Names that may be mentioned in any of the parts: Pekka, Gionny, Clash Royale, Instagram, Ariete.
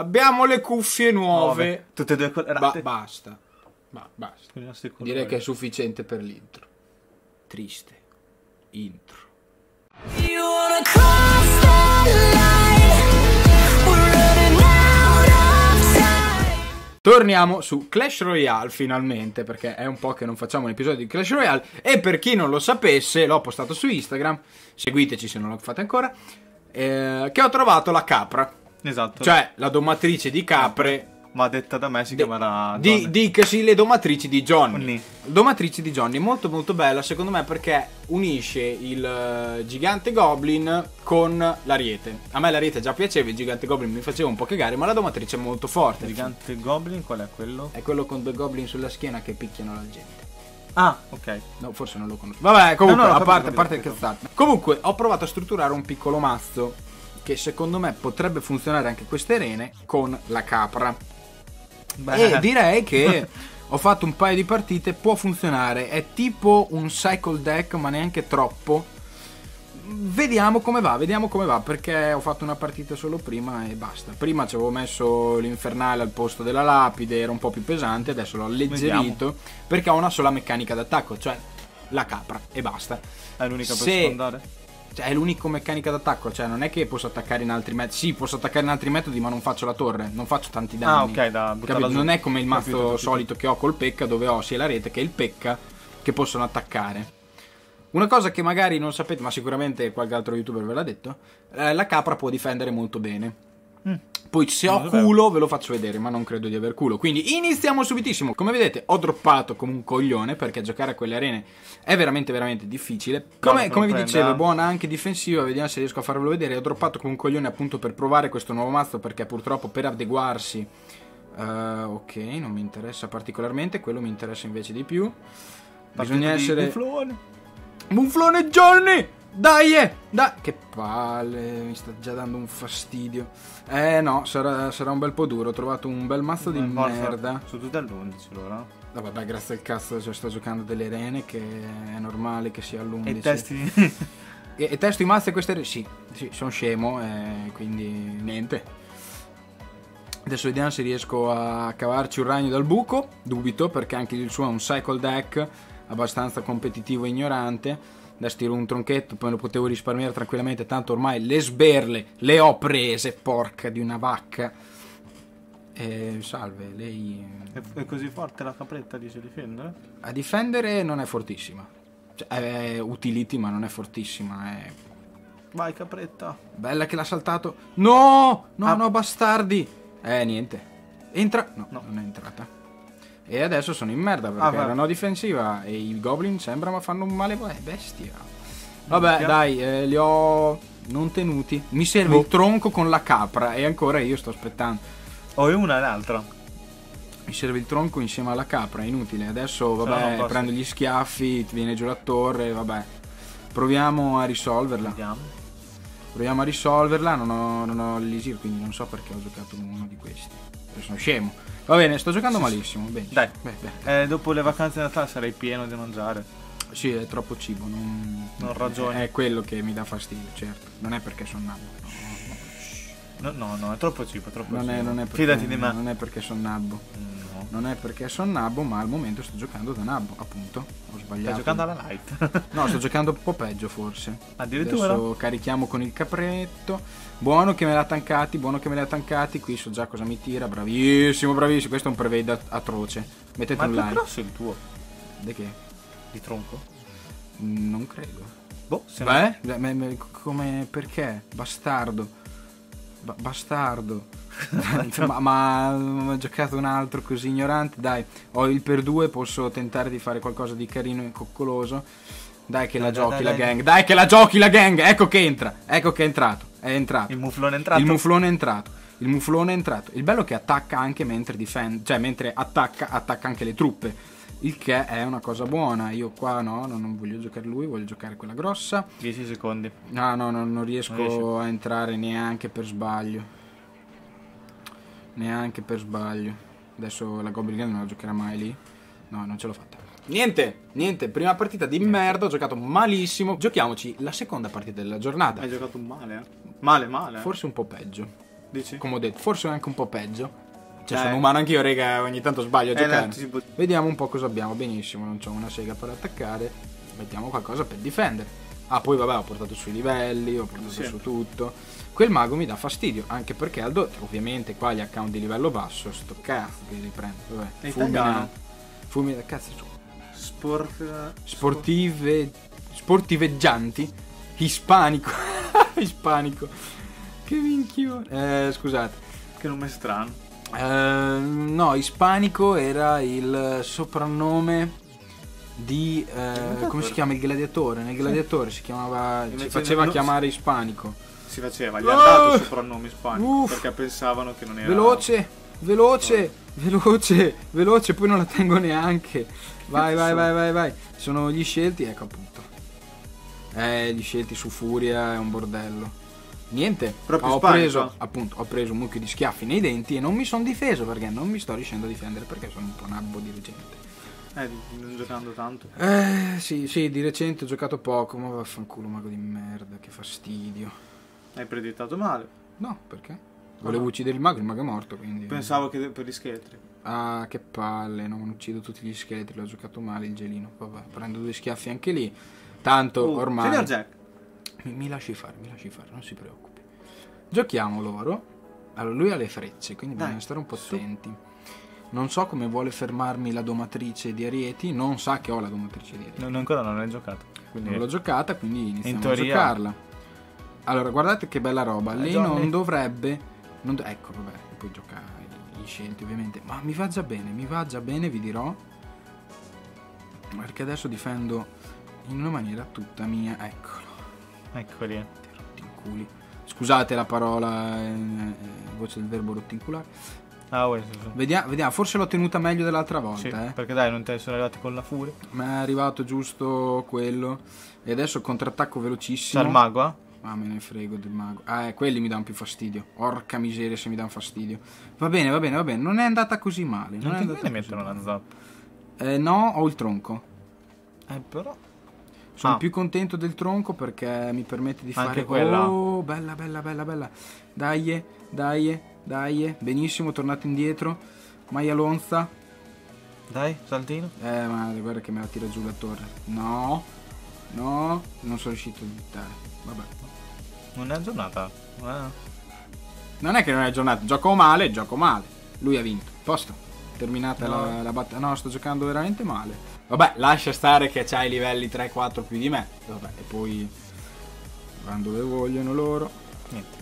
Abbiamo le cuffie nuove. Tutte e due colorate. Basta. Ma basta. Direi che è sufficiente per l'intro. Triste intro. You wanna cross the line. We're running out of time. Torniamo su Clash Royale finalmente, perché è un po' che non facciamo un episodio di Clash Royale. E per chi non lo sapesse, l'ho postato su Instagram. Seguiteci se non lo fate ancora. Che ho trovato la capra. Esatto. Cioè la domatrice di capre. Ma detta da me si chiamerà dicasi le domatrici di Gionny. Domatrice di Gionny, molto molto bella secondo me, perché unisce il gigante goblin con l'ariete. A me l'ariete già piaceva, il gigante goblin mi faceva un po' cagare, ma la domatrice è molto forte. Il gigante goblin qual è quello? È quello con due goblin sulla schiena che picchiano la gente. Ah, ok. No, forse non lo conosco. Vabbè, comunque, no, a parte cazzate. Comunque, ho provato a strutturare un piccolo mazzo che secondo me potrebbe funzionare anche queste rene con la capra. Beh. E direi che ho fatto un paio di partite, può funzionare. È tipo un cycle deck, ma neanche troppo. Vediamo come va, perché ho fatto una partita solo prima e basta. Prima ci avevo messo l'infernale al posto della lapide, era un po' più pesante, adesso l'ho alleggerito. Vediamo. Perché ho una sola meccanica d'attacco, cioè la capra, e basta. È l'unica per sfondare? Cioè, è l'unico meccanica d'attacco, cioè non è che posso attaccare in altri metodi. Sì, posso attaccare in altri metodi, ma non faccio la torre, non faccio tanti danni. Ah, ok, da buttarla giù. Non è come il mazzo solito che ho col Pekka, dove ho sia la rete che il Pekka che possono attaccare. Una cosa che magari non sapete, ma sicuramente qualche altro youtuber ve l'ha detto, la capra può difendere molto bene. Poi se ho culo ve lo faccio vedere, ma non credo di aver culo. Quindi iniziamo subitissimo. Come vedete ho droppato come un coglione, perché giocare a quelle arene è veramente veramente difficile. Come vi dicevo, buona anche difensiva. Vediamo se riesco a farvelo vedere. Ho droppato come un coglione appunto per provare questo nuovo mazzo, perché purtroppo per adeguarsi ok, non mi interessa particolarmente. Quello mi interessa invece di più. Bisogna essere Muflone Gionny! Dai! Dai! Che palle, mi sta già dando un fastidio. Eh no, sarà un bel po' duro. Ho trovato un bel mazzo di merda. Sono tutti all'11 allora. No vabbè, grazie al cazzo, cioè, sto giocando delle rene che è normale che sia all'11. E testi? E testo i mazzi e queste rene? Sì, sì, sono scemo, quindi niente. Adesso vediamo se riesco a cavarci un ragno dal buco. Dubito, perché anche il suo è un cycle deck abbastanza competitivo e ignorante. Adesso tiro un tronchetto, poi lo potevo risparmiare tranquillamente, tanto ormai le sberle le ho prese, porca di una vacca. Salve, lei... È così forte la capretta, dice, difendere? A difendere non è fortissima. Cioè, è utility, ma non è fortissima, è... Vai capretta! Bella che l'ha saltato! No! No, no, bastardi! Niente. Entra... No, non è entrata. E adesso sono in merda perché erano difensiva e i goblin sembra ma fanno un male bestia. Vabbè dai, li ho non tenuti. Mi serve il tronco con la capra e ancora io sto aspettando. Ho una e l'altra. Mi serve il tronco insieme alla capra, è inutile. Adesso vabbè, prendo gli schiaffi, ti viene giù la torre, vabbè. Proviamo a risolverla. Vediamo. Proviamo a risolverla, non ho l'elisir, quindi non so perché ho giocato uno di questi. Io sono scemo. Va bene, sto giocando malissimo. Bene. Dai. Beh. Dopo le vacanze di Natale sarei pieno di mangiare. Sì, è troppo cibo, non ragione. È quello che mi dà fastidio, certo. Non è perché sono nabbo. No, è troppo cibo, è troppo cibo. Non è perché, fidati di me. Non è perché sono nabbo. No. Non è perché sono nabbo, ma al momento sto giocando da nabbo, appunto. Ho sbagliato. Stai giocando alla light. No, sto giocando un po' peggio forse. Addirittura. Adesso carichiamo con il capretto. Buono che me l'ha tankati, Qui so già cosa mi tira. Bravissimo, bravissimo. Questo è un prevade atroce. Mettete un like. Ma è più grosso il tuo? Di che? Di tronco? Non credo. Boh, se beh, come, perché? Bastardo. Bastardo. ma ho giocato un altro così ignorante. Dai, ho il per due, posso tentare di fare qualcosa di carino e coccoloso. Dai che la giochi la gang. Dai che la giochi la gang. Ecco che entra. Ecco che è entrato. È entrato. Il muflone è entrato. Il bello è che attacca anche mentre difende. Cioè mentre attacca anche le truppe. Il che è una cosa buona. Io qua non voglio giocare lui, voglio giocare quella grossa. 10 secondi. No, non riesco a entrare neanche per sbaglio. Neanche per sbaglio. Adesso la Goblin Gang non la giocherà mai lì. No, non ce l'ho fatta. Niente, prima partita di merda, ho giocato malissimo. Giochiamoci la seconda partita della giornata. Hai giocato male, eh? Male. Forse un po' peggio. Dici? Come ho detto, forse anche un po' peggio. Cioè, sono umano anch'io, raga, ogni tanto sbaglio a giocare. Vediamo un po' cosa abbiamo. Benissimo, non c'ho una sega per attaccare. Mettiamo qualcosa per difendere. Ah, poi vabbè, ho portato sui livelli, ho portato su tutto. Quel mago mi dà fastidio, anche perché ovviamente qua gli account di livello basso, sto cazzo che li prendo. Vabbè, fumina, cazzo. Sportiveggianti. Ispanico. Ispanico. Che minchio. Scusate. Che nome strano. No, ispanico era il soprannome di come si chiama, il gladiatore? Nel gladiatore si chiamava, ci faceva chiamare ispanico. Si faceva, gli hanno dato il soprannome ispanico perché pensavano che non era veloce, veloce, poi non la tengo neanche. Vai, vai. Sono gli scelti, ecco appunto. Gli scelti su Furia è un bordello. Niente, ho preso, appunto, ho preso un mucchio di schiaffi nei denti e non mi sono difeso perché non mi sto riuscendo a difendere perché sono un po' nabbo di recente. Non giocando tanto. Sì, di recente ho giocato poco, ma vaffanculo mago di merda, che fastidio. Hai preditato male? No, perché? Volevo uccidere il mago è morto, quindi... Pensavo che per gli scheletri. Ah, che palle, non uccido tutti gli scheletri, l'ho giocato male il gelino. Vabbè, prendo due schiaffi anche lì. Tanto, ormai... Signor Jack! Mi lasci fare, non si preoccupi. Giochiamo loro. Allora, lui ha le frecce, quindi bisogna stare un po' attenti. Non so come vuole fermarmi la domatrice di Arieti. Non sa che ho la domatrice di Arieti. No, ancora non l'hai giocata. Non l'ho giocata, quindi iniziamo in teoria a giocarla. Allora, guardate che bella roba. Lei non dovrebbe... ecco, vabbè, puoi giocare gli scelti ovviamente. Ma mi va già bene, vi dirò. Perché adesso difendo in una maniera tutta mia. Eccolo. Eccoli. Rotti in culi. Scusate la parola, voce del verbo rottinculare. Ah, uè, sì. Vediamo, forse l'ho tenuta meglio dell'altra volta. Sì, perché dai, non te ne sono arrivati con la furia. Ma è arrivato giusto quello. E adesso contrattacco velocissimo. C'è il mago, eh? Ah, me ne frego del mago. Quelli mi danno più fastidio. Orca miseria se mi danno fastidio. Va bene. Non è andata così male. Non è andata così male. Mettono la zappa. No, ho il tronco. Però... Sono più contento del tronco perché mi permette di fare quella. Oh, bella. Dai. Benissimo, tornate indietro. Maialonza. Dai, saltino. Ma guarda che me la tira giù la torre. No. Non sono riuscito a evitare. Vabbè. Non è aggiornata. Non è che non è aggiornata. Gioco male. Lui ha vinto. Posto. Terminata la battaglia. No, sto giocando veramente male. Vabbè, lascia stare che c'hai livelli 3-4 più di me. Vabbè, e poi vanno dove vogliono loro. Niente.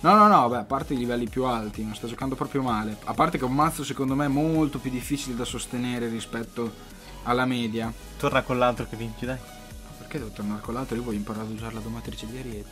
No, vabbè, a parte i livelli più alti, non sto giocando proprio male. A parte che un mazzo secondo me è molto più difficile da sostenere rispetto alla media. Torna con l'altro che vinci, dai. Ma perché devo tornare con l'altro? Io voglio imparare ad usare la domatrice di Arieti.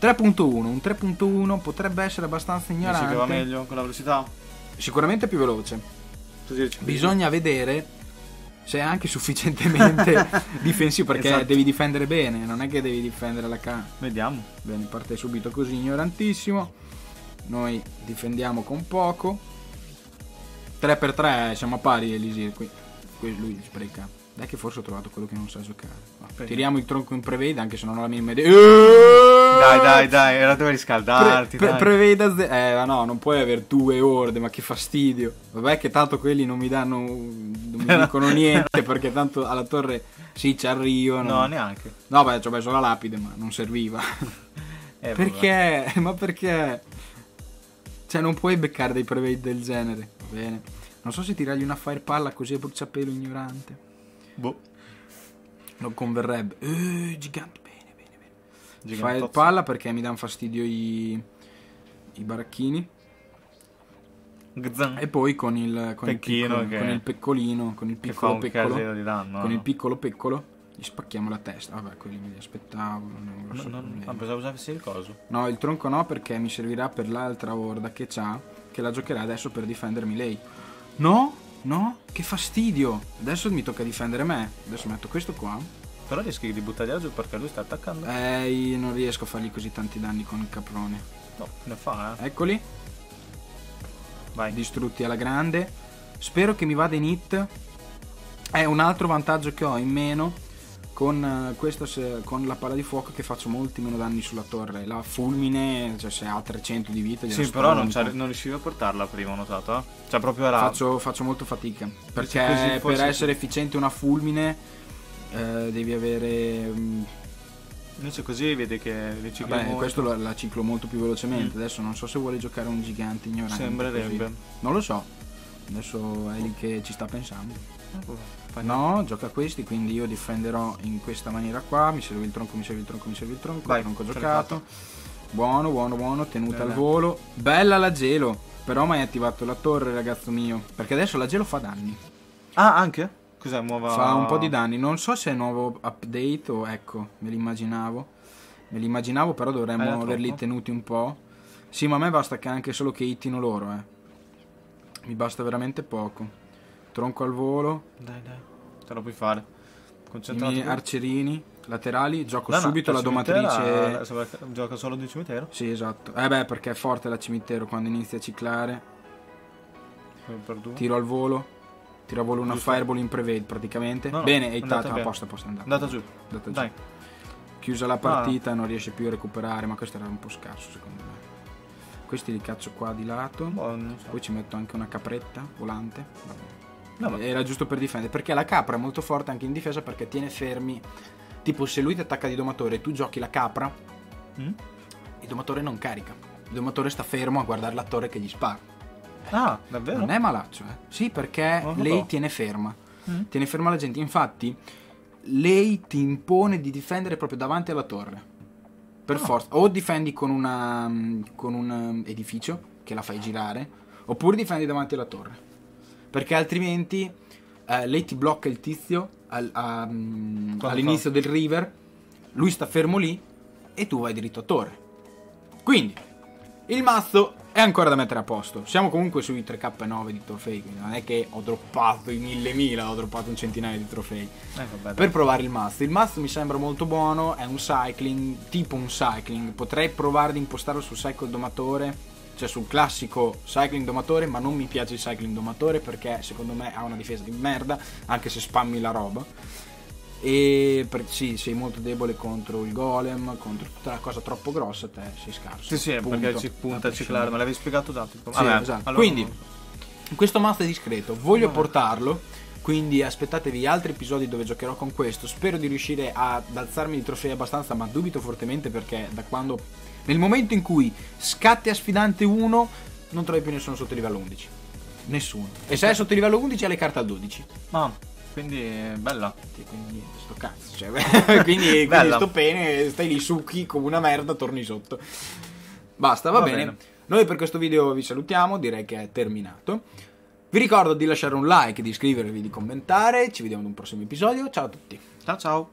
3.1, un 3.1 potrebbe essere abbastanza ignorante. Dici che va meglio con la velocità? Sicuramente più veloce. Bisogna vedere... Sei anche sufficientemente difensivo perché devi difendere bene, non è che devi difendere alla cana. Vediamo. Bene, parte subito così, ignorantissimo. Noi difendiamo con poco. 3x3 siamo a pari, Elisir qui. Lui spreca. Dai che forse ho trovato quello che non sa giocare. Tiriamo il tronco in preveda anche se non ho la minima idea. Dai, era dove riscaldarti. Preveda. Ma no, non puoi avere due orde, ma che fastidio. Vabbè che tanto quelli non mi danno, non mi dicono niente perché tanto alla torre sì ci arrivano. No, neanche. No, beh, ci ho messo la lapide, ma non serviva. Perché? Vabbè. Ma perché? Cioè non puoi beccare dei prevedi del genere. Va bene. Non so se tirargli una firepalla così a bruciapelo ignorante. Boh. Non converrebbe. Gigante. Bene. Firepalla perché mi danno fastidio i baracchini. E poi con il piccolo, gli spacchiamo la testa. Vabbè, quelli me li aspettavo. Non pensavo usassi il coso. No, il tronco no, perché mi servirà per l'altra orda che c'ha, che la giocherà adesso per difendermi lei. No, che fastidio. Adesso mi tocca difendere me. Adesso metto questo qua. Però rischi di buttargli giù perché lui sta attaccando. Io non riesco a fargli così tanti danni con il caprone. No, ne fa, Eccoli. Vai. Distrutti alla grande. Spero che mi vada in hit. È un altro vantaggio che ho in meno. con questo, con la palla di fuoco, che faccio molti meno danni sulla torre. La fulmine, cioè se ha 300 di vita... Sì, però non riuscivo a portarla prima, ho notato. Cioè proprio era... Faccio molto fatica, perché per essere efficiente una fulmine devi avere... Invece così vede che le ciclo molto... Questo la ciclo molto più velocemente. Adesso non so se vuole giocare un gigante ignorante. Sembrerebbe così. Non lo so. Adesso è lì che ci sta pensando. No, gioca questi, quindi io difenderò in questa maniera qua. Mi serve il tronco, mi serve il tronco, mi serve il tronco. Vai, tronco giocato. Buono, buono, buono. Tenuta al volo. Bella la gelo. Però mi hai attivato la torre, ragazzo mio. Perché adesso la gelo fa danni. Ah, anche? Cos'è, nuova? Fa un po' di danni. Non so se è nuovo update o ecco, me l'immaginavo. Me l'immaginavo, però dovremmo averli tenuti un po'. Sì, ma a me basta che anche solo che hittino loro, mi basta veramente poco. Tronco al volo. Dai, dai. Te lo puoi fare. Concentrati. I miei arcerini laterali. Gioco subito la domatrice. Gioca solo di cimitero? Sì, esatto. Eh beh, perché è forte la cimitero quando inizia a ciclare. Tiro al volo. Tiro a volo una fireball imprevede praticamente. No, bene, andata apposta, andata giù. Andata giù. Dai. Chiusa la partita, non riesce più a recuperare, ma questo era un po' scarso secondo me. Questi li caccio qua di lato. Buono, poi ci metto anche una capretta volante. Vabbè. No, era giusto per difendere, perché la capra è molto forte anche in difesa, perché tiene fermi. Tipo se lui ti attacca di domatore e tu giochi la capra, il domatore non carica. Il domatore sta fermo a guardare la torre che gli spara. Ah, davvero? Non è malaccio, eh? Sì, perché lei tiene ferma. Tiene ferma la gente. Infatti lei ti impone di difendere proprio davanti alla torre. Per forza. O difendi con un edificio che la fai girare, oppure difendi davanti alla torre, perché altrimenti lei ti blocca il tizio all'inizio del river, lui sta fermo lì e tu vai diritto a torre. Quindi il mazzo è ancora da mettere a posto. Siamo comunque sui 3K9 di trofei, quindi non è che ho droppato i 1000, ho droppato un centinaio di trofei. Vabbè, per provare il mazzo. Il mazzo mi sembra molto buono, è un cycling, tipo un cycling. Potrei provare di impostarlo sul cycle domatore, cioè sul classico cycling domatore, ma non mi piace il cycling domatore perché secondo me ha una difesa di merda, anche se spammi la roba. E sì, sei molto debole contro il golem, contro tutta la cosa troppo grossa, te sei scarso. Sì, sì, punto, perché ci punta a ciclare, me l'avevi spiegato tanto. Sì, esatto. Allora, quindi, questo mazzo è discreto, voglio portarlo, quindi aspettatevi altri episodi dove giocherò con questo. Spero di riuscire ad alzarmi di trofei abbastanza, ma dubito fortemente, perché da quando... Nel momento in cui scatti a sfidante 1 non trovi più nessuno sotto livello 11. Nessuno. E se è sotto livello 11 ha le carte al 12. Ah, quindi è bella. Quindi sto cazzo, cioè, quindi sto pene, stai lì succhi come una merda, torni sotto. Basta, va bene. Noi per questo video vi salutiamo, direi che è terminato. Vi ricordo di lasciare un like, di iscrivervi, di commentare. Ci vediamo in un prossimo episodio. Ciao a tutti. Ciao ciao.